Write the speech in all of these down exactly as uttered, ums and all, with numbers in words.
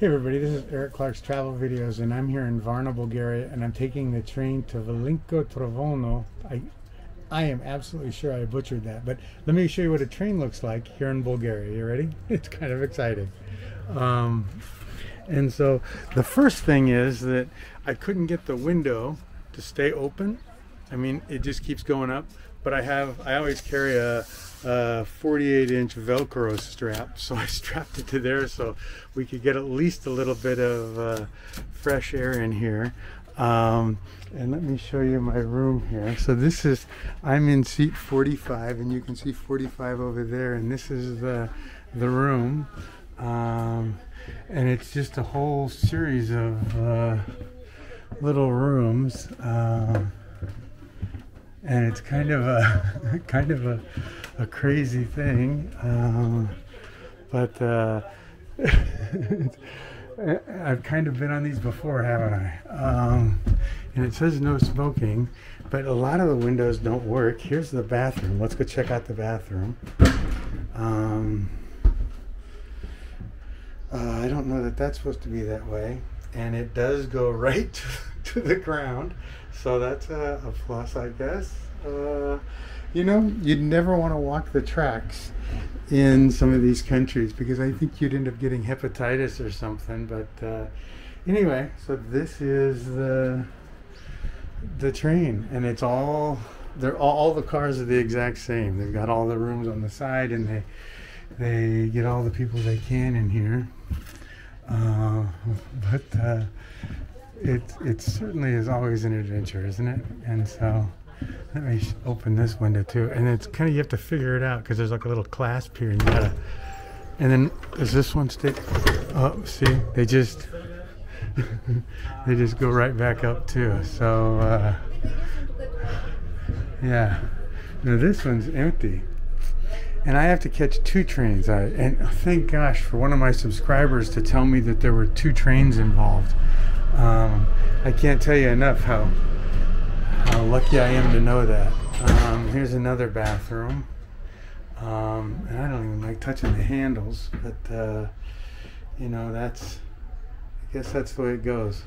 Hey everybody, this is Eric Clark's Travel Videos, and I'm here in Varna, Bulgaria, and I'm taking the train to Veliko Tarnovo. I, I am absolutely sure I butchered that, but let me show you what a train looks like here in Bulgaria. You ready? It's kind of exciting. Um, and so the first thing is that I couldn't get the window to stay open. I mean, it just keeps going up, but I have, I always carry a uh forty-eight inch Velcro strap, so I strapped it to there so we could get at least a little bit of uh, fresh air in here. Um, and let me show you my room here. So this is, I'm in seat forty-five, and you can see forty-five over there, and this is the the room. Um, and it's just a whole series of uh, little rooms, um, and it's kind of a kind of a a crazy thing, um, but uh, I've kind of been on these before, haven't I? Um, and it says no smoking, but a lot of the windows don't work. Here's the bathroom. Let's go check out the bathroom. Um, uh, I don't know that that's supposed to be that way, and it does go right to the ground, so that's a, a plus, I guess. Uh, You know, you'd never want to walk the tracks in some of these countries, because I think you'd end up getting hepatitis or something. But uh, anyway, so this is the the train, and it's all they're all, all the cars are the exact same. They've got all the rooms on the side, and they they get all the people they can in here. Uh, but uh, it it certainly is always an adventure, isn't it? And so. Let me open this window too, and it's kind of, you have to figure it out because there's like a little clasp here, and you gotta. And then does this one stick? Oh, see, they just they just go right back up too. So uh, yeah, now this one's empty, and I have to catch two trains. I and thank gosh for one of my subscribers to tell me that there were two trains involved. Um, I can't tell you enough how. How lucky I am to know that. Um, here's another bathroom. Um, and I don't even like touching the handles, but uh, you know, that's, I guess that's the way it goes.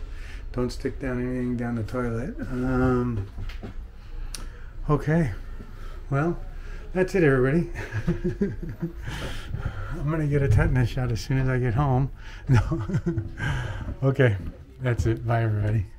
Don't stick down anything down the toilet. Um, okay, well, that's it everybody. I'm gonna get a tetanus shot as soon as I get home. No. Okay, that's it, bye everybody.